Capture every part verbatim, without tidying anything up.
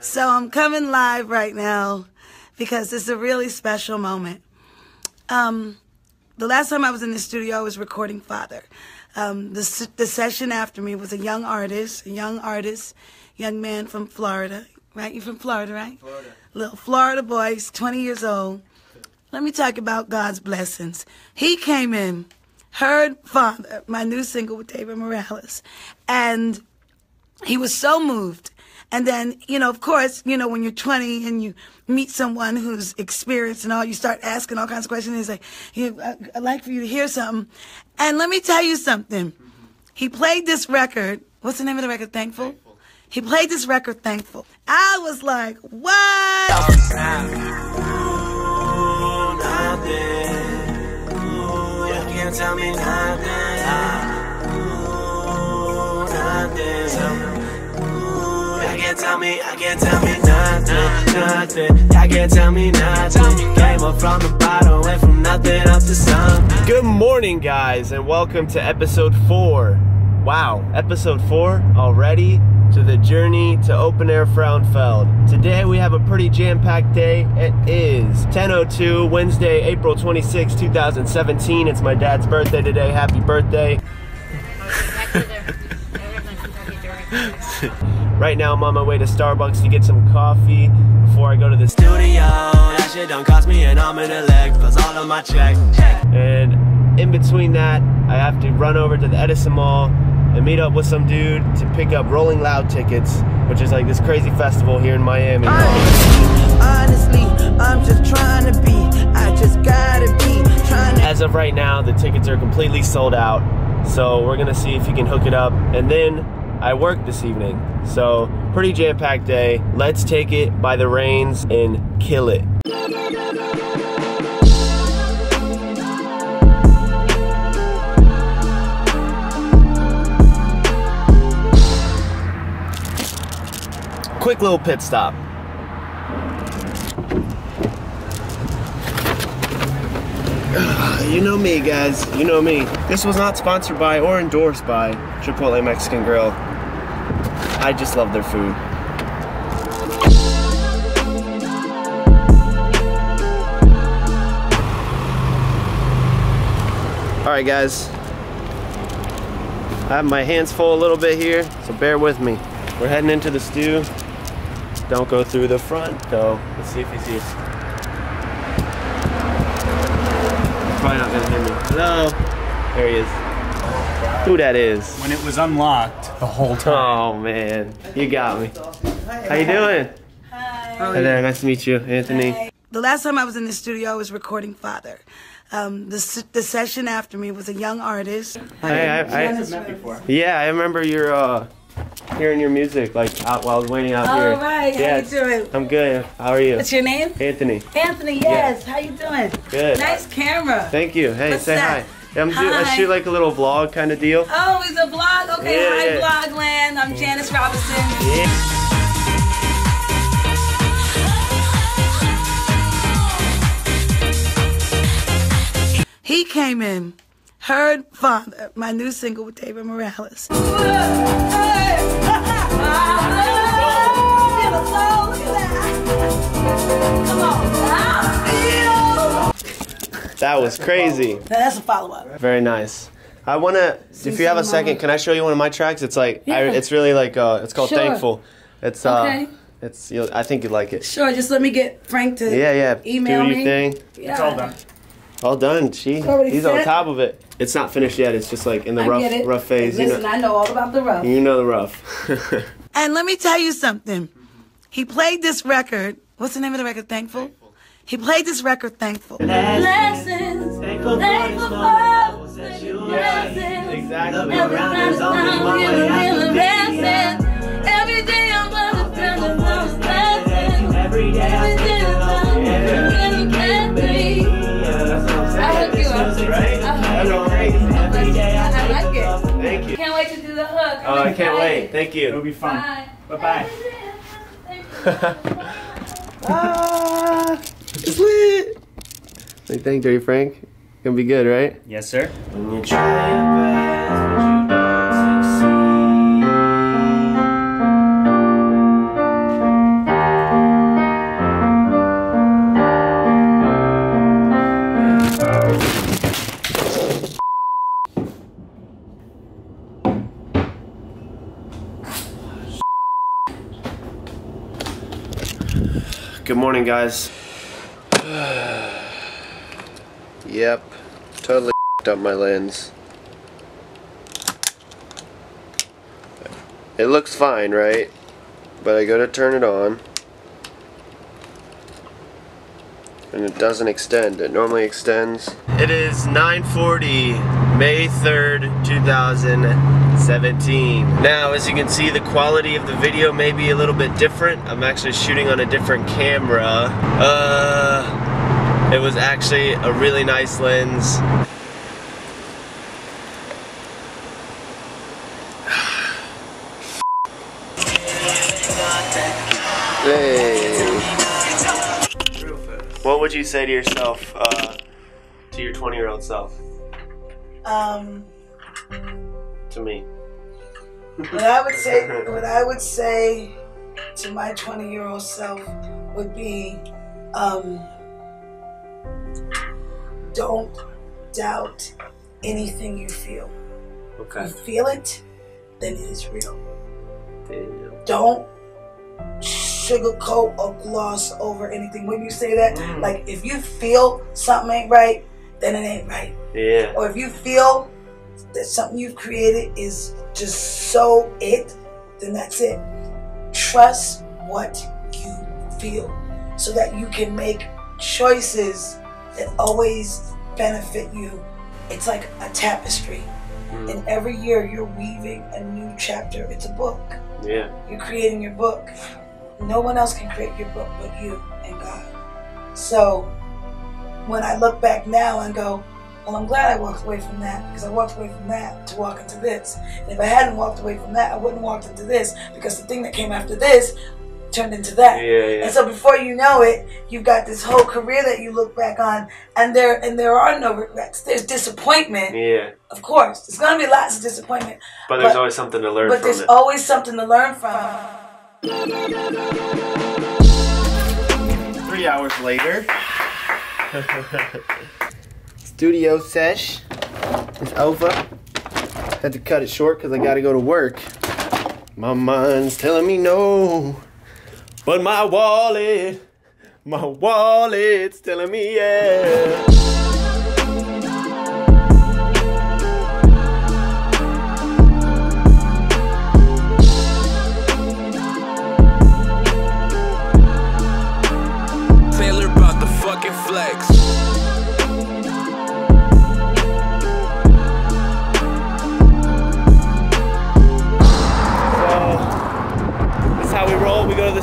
So I'm coming live right now because it's a really special moment. Um, the last time I was in the studio, I was recording Father. Um, the, the session after me was a young artist, a young artist, young man from Florida. Right? You're from Florida, right? Florida. Little Florida boy, he's twenty years old. Let me talk about God's blessings. He came in, heard Father, my new single with David Morales, and he was so moved. And then, you know, of course, you know, when you're twenty and you meet someone who's experienced and all, you start asking all kinds of questions. He's like, yeah, I, I'd like for you to hear something. And let me tell you something. Mm-hmm. He played this record. What's the name of the record? Thankful? Thankful. He played this record, Thankful. I was like, what? Tell me nothing, I can't tell me, I can't tell me nothing, nothing, I can't tell me nothing, came up from the bottom, went from nothing up to something. Good morning, guys, and welcome to episode four. Wow, episode four already? To the journey to Openair Frauenfeld. Today we have a pretty jam-packed day. It is ten oh two, Wednesday, April twenty-sixth, two thousand seventeen. It's my dad's birthday today. Happy birthday. Right now I'm on my way to Starbucks to get some coffee before I go to the studio. That shit don't cost me an arm and a leg, plus all of my check. And in between that, I have to run over to the Edison Mall and meet up with some dude to pick up Rolling Loud tickets, which is like this crazy festival here in Miami. Honestly, honestly, I'm just trying to be, I just gotta be trying to. As of right now, the tickets are completely sold out, so we're gonna see if you can hook it up. And then I work this evening, so pretty jam-packed day. Let's take it by the reins and kill it. Quick little pit stop. Uh, you know me, guys. You know me. This was not sponsored by or endorsed by Chipotle Mexican Grill. I just love their food. Alright, guys. I have my hands full a little bit here, so bear with me. We're heading into the stew. Don't go through the front, though. Let's see if he sees. Probably not gonna hear me. Hello. There he is. Who that is? When it was unlocked the whole time. Oh man, you got me. How you doing? Hi. Hi there. Nice to meet you, Anthony. Hi. The last time I was in the studio, I was recording Father. Um, the the session after me was a young artist. Hey, I, I, I, I met before. Yeah, I remember your. Uh, Hearing your music, like out while I was waiting out all here. All right, how yes. you doing? I'm good. How are you? What's your name? Anthony. Anthony, yes. Yeah. How you doing? Good. Nice camera. Thank you. Hey, what's say that? hi. I'm hi. Do, I shoot like a little vlog kind of deal. Oh, it's a vlog. Okay, yeah, hi, yeah. Vlogland. I'm Janice Robinson. Yeah. He came in, heard Father, my new single with David Morales. That was crazy. That's a follow-up. Very nice. I want to, if you have a second, can I show you one of my tracks? It's like, yeah. I, it's really like, uh, it's called sure. Thankful. It's, uh, okay. it's, you'll, I think you'd like it. Sure, just let me get Frank to yeah, yeah. email me. Do your thing. Yeah. It's all done. All done. She, he's on top of it. It's not finished yet. It's just like in the I rough, get it. rough phase. Listen, you know, I know all about the rough. You know the rough. And let me tell you something. He played this record. What's the name of the record? Thankful. Thankful. He played this record. Thankful. Blessings. Thankful. Thankful. Blessings. Exactly. Every day I'm gonna feel the most blessings. Every day I'm gonna get me. I hook you up, right? I like it. Thank you. Can't wait to do the hook. Oh, I can't wait. Thank you. It'll be fun. Bye bye. Ah, it's lit. What do you think, Dirty Frank? Gonna be good, right? Yes, sir. When you try your best, you don't succeed. Good morning, guys. Yep, totally f***ed up my lens. It looks fine, right? But I go to turn it on, and it doesn't extend. It normally extends. It is nine forty, May third, two thousand seventeen. Now, as you can see, the quality of the video may be a little bit different. I'm actually shooting on a different camera. Uh, it was actually a really nice lens. Hey. What would you say to yourself, uh, to your twenty-year-old self? Um. To me. What I would say, what I would say to my twenty-year-old self would be, um, don't doubt anything you feel. Okay. If you feel it, then it is real. Damn. Don't sugarcoat or gloss over anything. When you say that, mm. like if you feel something ain't right, then it ain't right. Yeah. Or if you feel that something you've created is just so it, then that's it. Trust what you feel so that you can make choices that always benefit you. It's like a tapestry. Mm. And every year you're weaving a new chapter. It's a book. Yeah. You're creating your book. No one else can create your book but you and God. So when I look back now and go, well, I'm glad I walked away from that, because I walked away from that to walk into this. And if I hadn't walked away from that, I wouldn't have walked into this, because the thing that came after this turned into that. Yeah, yeah. And so before you know it, you've got this whole career that you look back on, and there and there are no regrets. There's disappointment. Yeah. Of course. There's going to be lots of disappointment. But there's but, always something to learn but from But there's it. always something to learn from. Three hours later. Studio sesh is over. Had to cut it short because I gotta go to work. My mind's telling me no, but my wallet, my wallet's telling me yeah.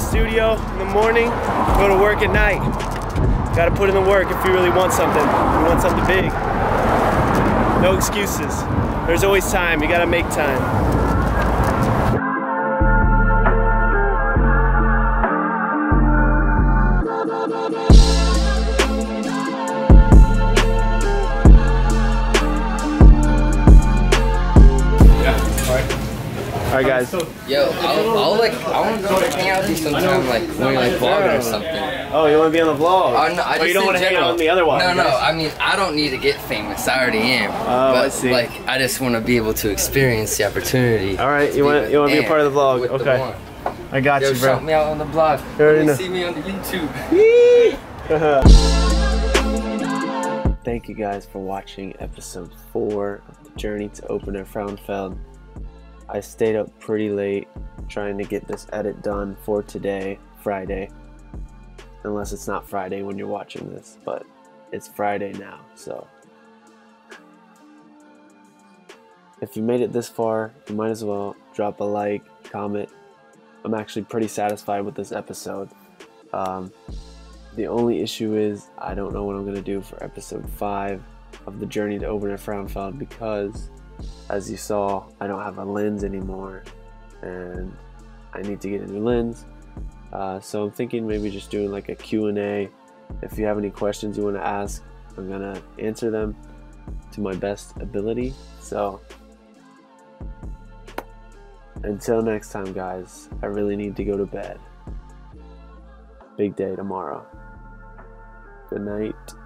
Studio in the morning, go to work at night. Gotta put in the work if you really want something. If you want something big. No excuses. There's always time, you gotta make time. All right, guys. Yo, I'll, I'll like, I want to go to hang out with you sometime, like when you're like vlogging or something. Oh, you want to be on the vlog? Oh, no, I oh, just you don't want to hang out with me otherwise. No, no, I mean, I don't need to get famous. I already am. Oh, but, I see. Like, I just want to be able to experience the opportunity. All right, you want you want to be a part of the vlog? Okay. I got Yo, you, bro. Shout me out on the blog. You already know. See me on the YouTube. Thank you guys for watching episode four of the Journey to Openair Frauenfeld. I stayed up pretty late trying to get this edit done for today, Friday. Unless it's not Friday when you're watching this, but it's Friday now, so. If you made it this far, you might as well drop a like, comment. I'm actually pretty satisfied with this episode. Um, the only issue is I don't know what I'm gonna do for episode five of the Journey to Openair Frauenfeld, because as you saw, I don't have a lens anymore, and I need to get a new lens. Uh, so I'm thinking maybe just doing like a Q and A. If you have any questions you want to ask, I'm gonna answer them to my best ability. So until next time, guys, I really need to go to bed. Big day tomorrow. Good night.